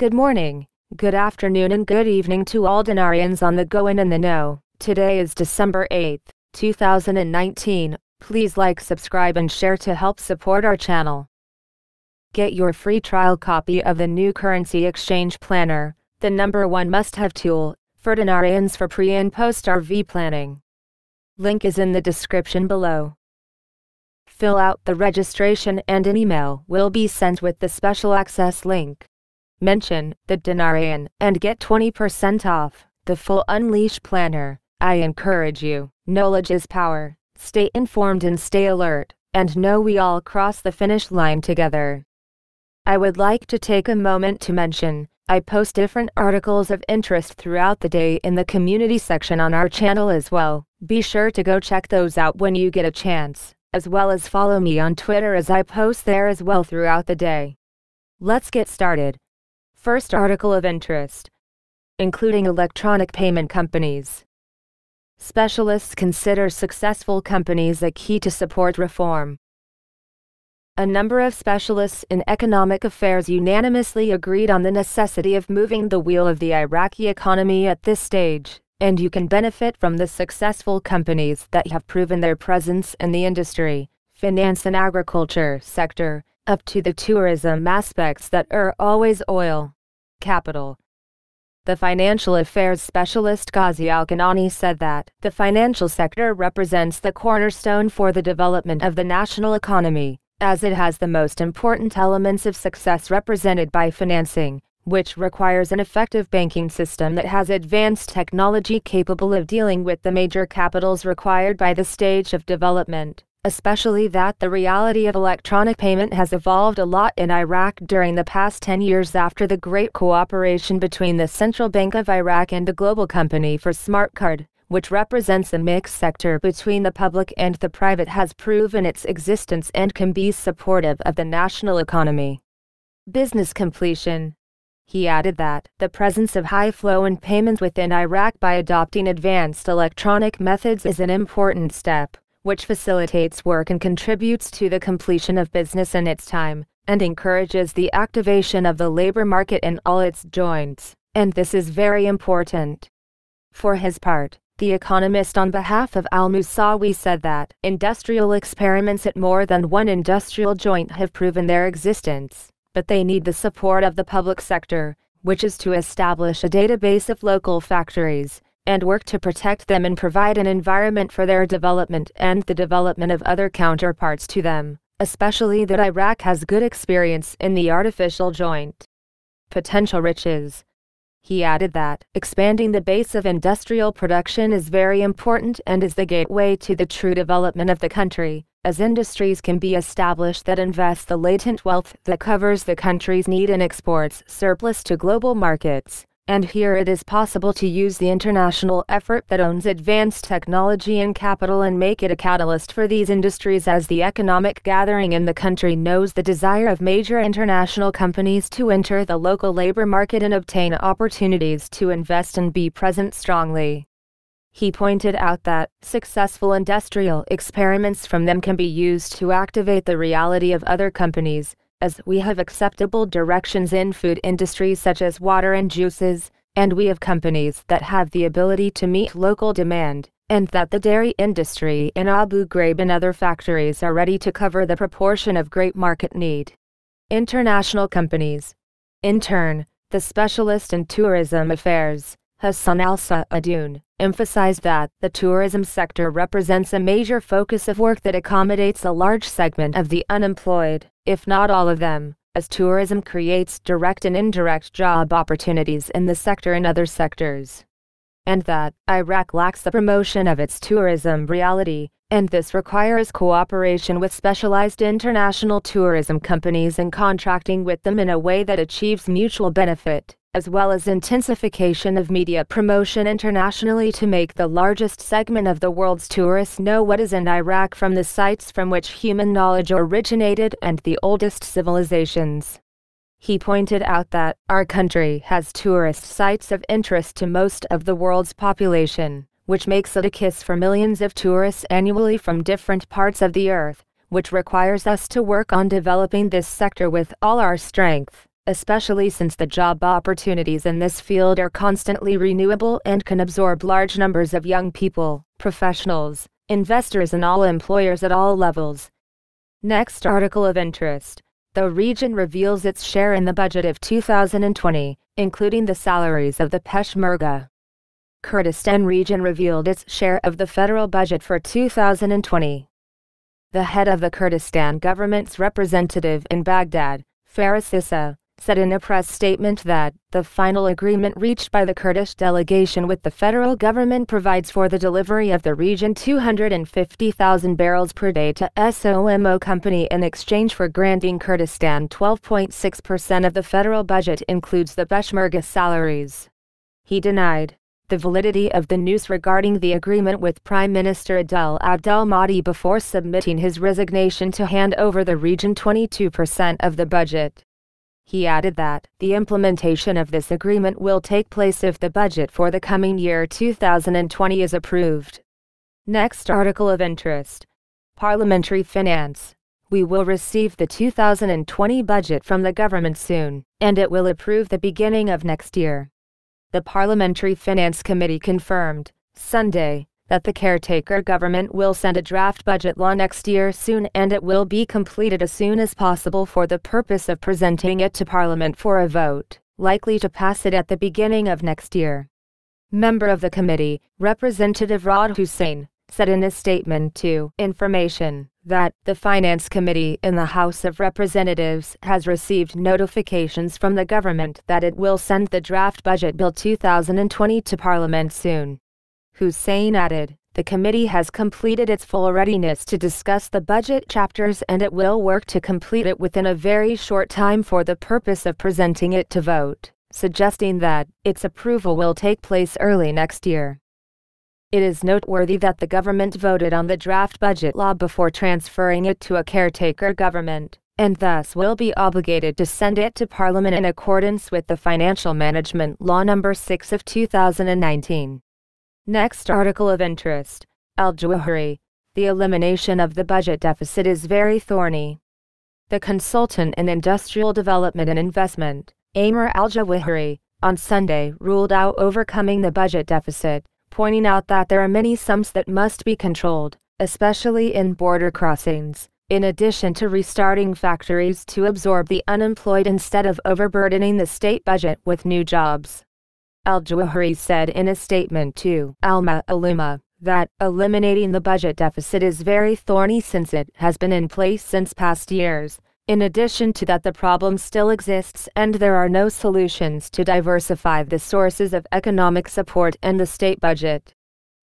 Good morning, good afternoon and good evening to all Denarians on the go and in the know. Today is December 8, 2019. Please like, subscribe and share to help support our channel. Get your free trial copy of the new currency exchange planner, the #1 must-have tool for Denarians for pre and post RV planning. Link is in the description below. Fill out the registration and an email will be sent with the special access link. Mention the Denarian and get 20% off the full Unleash planner. I encourage you. Knowledge is power. Stay informed and stay alert, and know we all cross the finish line together. I would like to take a moment to mention, I post different articles of interest throughout the day in the community section on our channel as well. Be sure to go check those out when you get a chance, as well as follow me on Twitter as I post there as well throughout the day. Let's get started. First article of interest: including electronic payment companies. Specialists consider successful companies a key to support reform. A number of specialists in economic affairs unanimously agreed on the necessity of moving the wheel of the Iraqi economy at this stage, and you can benefit from the successful companies that have proven their presence in the industry, finance and agriculture sector, up to the tourism aspects that are always oil capital. The financial affairs specialist Ghazi Al-Khanani said that the financial sector represents the cornerstone for the development of the national economy, as it has the most important elements of success represented by financing, which requires an effective banking system that has advanced technology capable of dealing with the major capitals required by the stage of development. Especially that the reality of electronic payment has evolved a lot in Iraq during the past 10 years after the great cooperation between the Central Bank of Iraq and the global company for Smart Card, which represents a mixed sector between the public and the private, has proven its existence and can be supportive of the national economy. Business completion. He added that the presence of high flow in payments within Iraq by adopting advanced electronic methods is an important step, which facilitates work and contributes to the completion of business in its time, and encourages the activation of the labor market in all its joints, and this is very important. For his part, the economist on behalf of Al-Musawi said that industrial experiments at more than one industrial joint have proven their existence, but they need the support of the public sector, which is to establish a database of local factories, and work to protect them and provide an environment for their development and the development of other counterparts to them, especially that Iraq has good experience in the artificial joint. Potential riches. He added that expanding the base of industrial production is very important and is the gateway to the true development of the country, as industries can be established that invest the latent wealth that covers the country's need and exports surplus to global markets. And here it is possible to use the international effort that owns advanced technology and capital and make it a catalyst for these industries, as the economic gathering in the country knows the desire of major international companies to enter the local labor market and obtain opportunities to invest and be present strongly. He pointed out that successful industrial experiments from them can be used to activate the reality of other companies, as we have acceptable directions in food industries such as water and juices, and we have companies that have the ability to meet local demand, and that the dairy industry in Abu Ghraib and other factories are ready to cover the proportion of great market need. International companies. In turn, the specialist in tourism affairs, Hassan Al-Sahdoun, emphasized that the tourism sector represents a major focus of work that accommodates a large segment of the unemployed, if not all of them, as tourism creates direct and indirect job opportunities in the sector and other sectors. And that Iraq lacks the promotion of its tourism reality, and this requires cooperation with specialized international tourism companies and contracting with them in a way that achieves mutual benefit, as well as intensification of media promotion internationally to make the largest segment of the world's tourists know what is in Iraq from the sites from which human knowledge originated and the oldest civilizations. He pointed out that our country has tourist sites of interest to most of the world's population, which makes it a kiss for millions of tourists annually from different parts of the earth, which requires us to work on developing this sector with all our strength, especially since the job opportunities in this field are constantly renewable and can absorb large numbers of young people, professionals, investors and all employers at all levels. Next article of interest. The region reveals its share in the budget of 2020, including the salaries of the Peshmerga. Kurdistan region revealed its share of the federal budget for 2020. The head of the Kurdistan government's representative in Baghdad, Faris Issa, said in a press statement that the final agreement reached by the Kurdish delegation with the federal government provides for the delivery of the region 250,000 barrels per day to SOMO company in exchange for granting Kurdistan 12.6% of the federal budget includes the Peshmerga salaries. He denied the validity of the news regarding the agreement with Prime Minister Adel Abdel Mahdi before submitting his resignation to hand over the region 22% of the budget. He added that the implementation of this agreement will take place if the budget for the coming year 2020 is approved. Next article of interest. Parliamentary finance. We will receive the 2020 budget from the government soon, and it will approve the beginning of next year. The Parliamentary Finance Committee confirmed, Sunday, that the caretaker government will send a draft budget law next year soon and it will be completed as soon as possible for the purpose of presenting it to Parliament for a vote, likely to pass it at the beginning of next year. Member of the committee, Representative Rod Hussein, said in a statement to Information that the Finance Committee in the House of Representatives has received notifications from the government that it will send the draft budget bill 2020 to Parliament soon. Hussein added, the committee has completed its full readiness to discuss the budget chapters and it will work to complete it within a very short time for the purpose of presenting it to vote, suggesting that its approval will take place early next year. It is noteworthy that the government voted on the draft budget law before transferring it to a caretaker government, and thus will be obligated to send it to Parliament in accordance with the Financial Management Law No. 6 of 2019. Next article of interest. Al-Jawihari. The elimination of the budget deficit is very thorny. The consultant in industrial development and investment, Amir Al-Jawihari, on Sunday ruled out overcoming the budget deficit, pointing out that there are many sums that must be controlled, especially in border crossings, in addition to restarting factories to absorb the unemployed instead of overburdening the state budget with new jobs. Al-Jawihari said in a statement to Al-Ma'aluma that eliminating the budget deficit is very thorny since it has been in place since past years. In addition to that, the problem still exists and there are no solutions to diversify the sources of economic support and the state budget.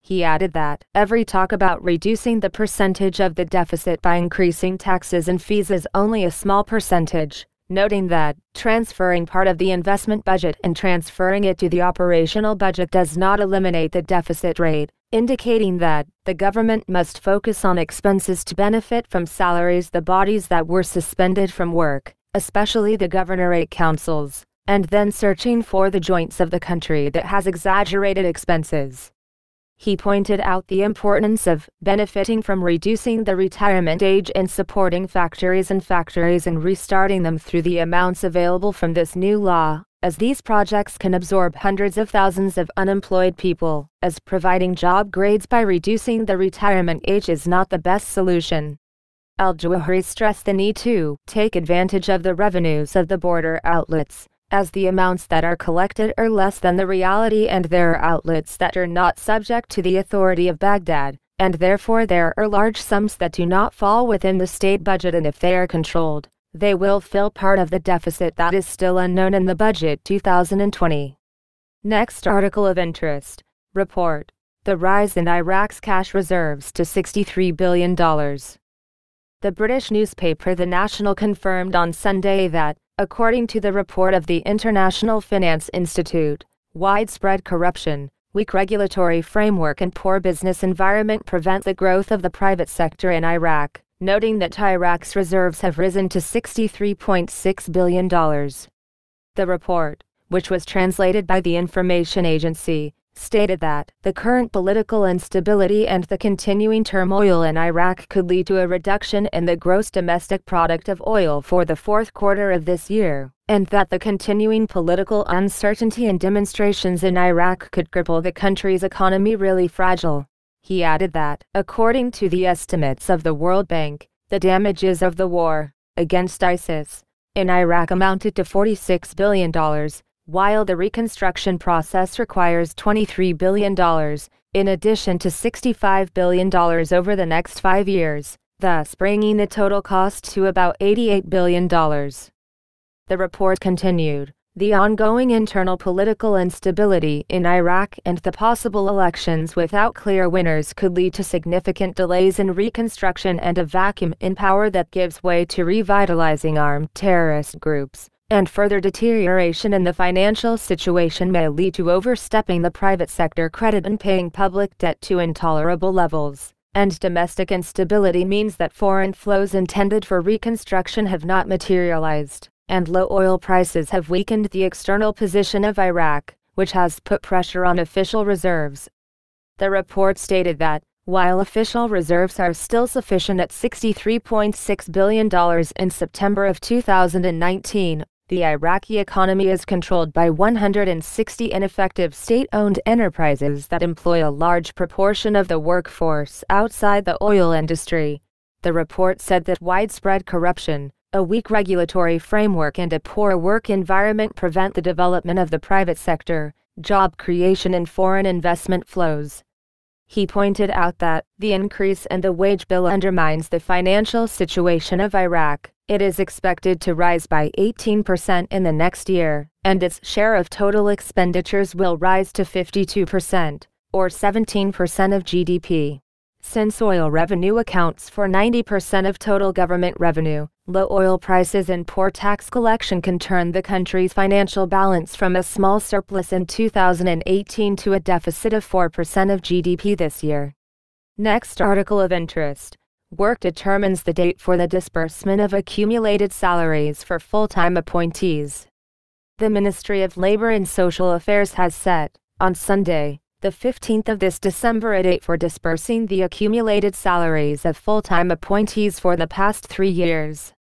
He added that every talk about reducing the percentage of the deficit by increasing taxes and fees is only a small percentage, noting that transferring part of the investment budget and transferring it to the operational budget does not eliminate the deficit rate, indicating that the government must focus on expenses to benefit from salaries the bodies that were suspended from work, especially the governorate councils, and then searching for the joints of the country that has exaggerated expenses. He pointed out the importance of benefiting from reducing the retirement age and supporting factories and restarting them through the amounts available from this new law, as these projects can absorb hundreds of thousands of unemployed people, as providing job grades by reducing the retirement age is not the best solution. Al-Jawihari stressed the need to take advantage of the revenues of the border outlets, as the amounts that are collected are less than the reality and there are outlets that are not subject to the authority of Baghdad, and therefore there are large sums that do not fall within the state budget and if they are controlled, they will fill part of the deficit that is still unknown in the budget 2020. Next article of interest. Report. The rise in Iraq's cash reserves to $63 billion. The British newspaper The National confirmed on Sunday that, according to the report of the International Finance Institute, widespread corruption, weak regulatory framework and poor business environment prevent the growth of the private sector in Iraq, noting that Iraq's reserves have risen to $63.6 billion. The report, which was translated by the information agency, stated that the current political instability and the continuing turmoil in Iraq could lead to a reduction in the gross domestic product of oil for the fourth quarter of this year, and that the continuing political uncertainty and demonstrations in Iraq could cripple the country's economy really fragile. He added that, according to the estimates of the World Bank, the damages of the war against ISIS in Iraq amounted to $46 billion, while the reconstruction process requires $23 billion, in addition to $65 billion over the next 5 years, thus bringing the total cost to about $88 billion. The report continued, the ongoing internal political instability in Iraq and the possible elections without clear winners could lead to significant delays in reconstruction and a vacuum in power that gives way to revitalizing armed terrorist groups, and further deterioration in the financial situation may lead to overstepping the private sector credit and paying public debt to intolerable levels, and domestic instability means that foreign flows intended for reconstruction have not materialized, and low oil prices have weakened the external position of Iraq, which has put pressure on official reserves. The report stated that, while official reserves are still sufficient at $63.6 billion in September of 2019, the Iraqi economy is controlled by 160 ineffective state-owned enterprises that employ a large proportion of the workforce outside the oil industry. The report said that widespread corruption, a weak regulatory framework and a poor work environment prevent the development of the private sector, job creation and foreign investment flows. He pointed out that the increase in the wage bill undermines the financial situation of Iraq. It is expected to rise by 18% in the next year, and its share of total expenditures will rise to 52%, or 17% of GDP. Since oil revenue accounts for 90% of total government revenue, low oil prices and poor tax collection can turn the country's financial balance from a small surplus in 2018 to a deficit of 4% of GDP this year. Next article of interest. Work determines the date for the disbursement of accumulated salaries for full-time appointees. The Ministry of Labor and Social Affairs has set, on Sunday, the 15th of this December, a date for disbursing the accumulated salaries of full-time appointees for the past 3 years.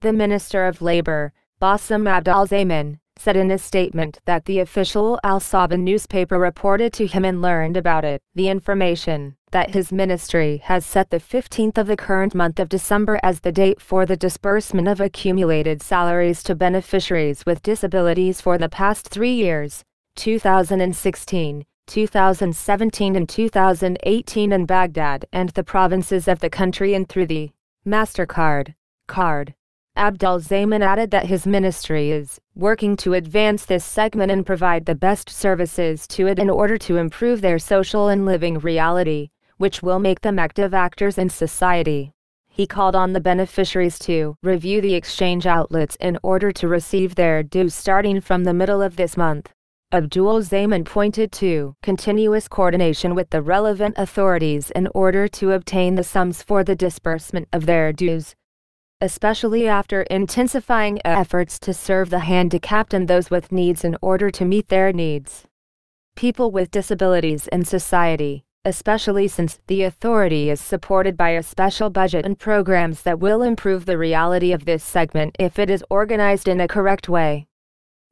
The Minister of Labor, Bassam Abdul Zaman, said in a statement that the official Al-Sabah newspaper reported to him and learned about it. The information that his ministry has set the 15th of the current month of December as the date for the disbursement of accumulated salaries to beneficiaries with disabilities for the past 3 years, 2016. 2017 and 2018 in Baghdad and the provinces of the country and through the MasterCard card. Abdul Zaman added that his ministry is working to advance this segment and provide the best services to it in order to improve their social and living reality, which will make them active actors in society. He called on the beneficiaries to review the exchange outlets in order to receive their due starting from the middle of this month. Abdul Zaman pointed to continuous coordination with the relevant authorities in order to obtain the sums for the disbursement of their dues, especially after intensifying efforts to serve the handicapped and those with needs in order to meet their needs. People with disabilities in society, especially since the authority is supported by a special budget and programs that will improve the reality of this segment if it is organized in a correct way.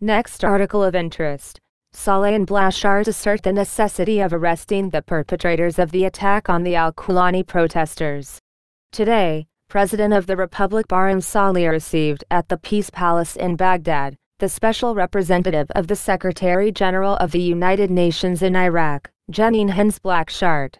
Next article of interest. Saleh and Plasschaert assert the necessity of arresting the perpetrators of the attack on the Al-Kulani protesters. Today, President of the Republic Barham Saleh received at the Peace Palace in Baghdad the Special Representative of the Secretary-General of the United Nations in Iraq, Jeanine Hennis-Plasschaert.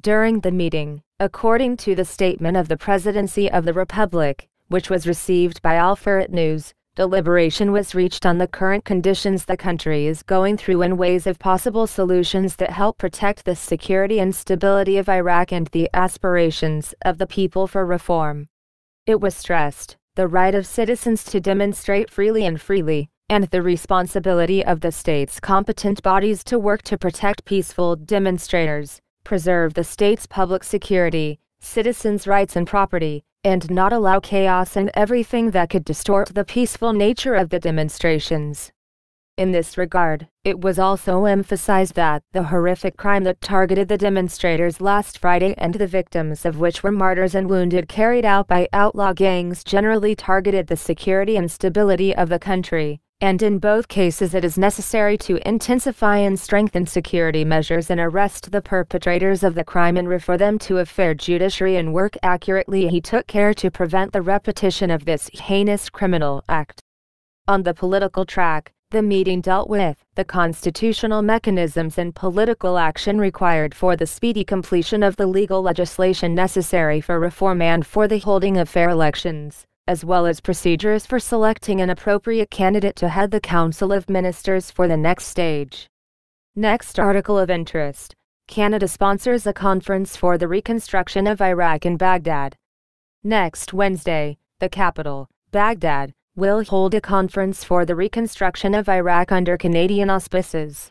During the meeting, according to the statement of the Presidency of the Republic, which was received by Al-Farid News, deliberation was reached on the current conditions the country is going through and ways of possible solutions that help protect the security and stability of Iraq and the aspirations of the people for reform. It was stressed, the right of citizens to demonstrate freely, and the responsibility of the state's competent bodies to work to protect peaceful demonstrators, preserve the state's public security, citizens' rights and property, and not allow chaos and everything that could distort the peaceful nature of the demonstrations. In this regard, it was also emphasized that the horrific crime that targeted the demonstrators last Friday and the victims of which were martyrs and wounded carried out by outlaw gangs generally targeted the security and stability of the country, and in both cases it is necessary to intensify and strengthen security measures and arrest the perpetrators of the crime and refer them to a fair judiciary and work accurately. He took care to prevent the repetition of this heinous criminal act. On the political track, the meeting dealt with the constitutional mechanisms and political action required for the speedy completion of the legal legislation necessary for reform and for the holding of fair elections, as well as procedures for selecting an appropriate candidate to head the Council of Ministers for the next stage. Next article of interest: Canada sponsors a conference for the reconstruction of Iraq in Baghdad. Next Wednesday, the capital, Baghdad, will hold a conference for the reconstruction of Iraq under Canadian auspices.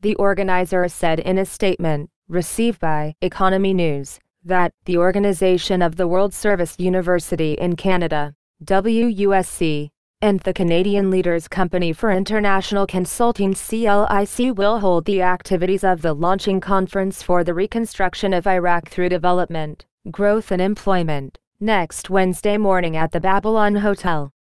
The organizer said in a statement, received by Economy News, that the Organization of the World Service University in Canada, WUSC, and the Canadian Leaders Company for International Consulting CLIC will hold the activities of the launching conference for the reconstruction of Iraq through development, growth and employment, next Wednesday morning at the Babylon Hotel.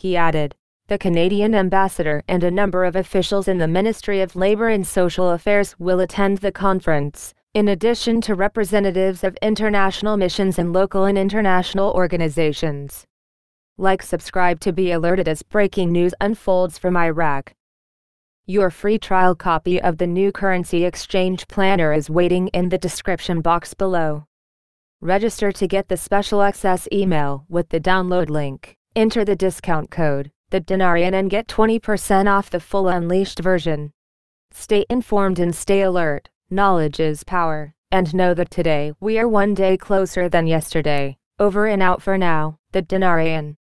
He added, the Canadian ambassador and a number of officials in the Ministry of Labour and Social Affairs will attend the conference, in addition to representatives of international missions and local and international organizations. Like, subscribe to be alerted as breaking news unfolds from Iraq. Your free trial copy of the new currency exchange planner is waiting in the description box below. Register to get the special access email with the download link. Enter the discount code, the Denarian, and get 20% off the full unleashed version. Stay informed and stay alert. Knowledge is power, and know that today we are one day closer than yesterday. Over and out for now, the Denarian.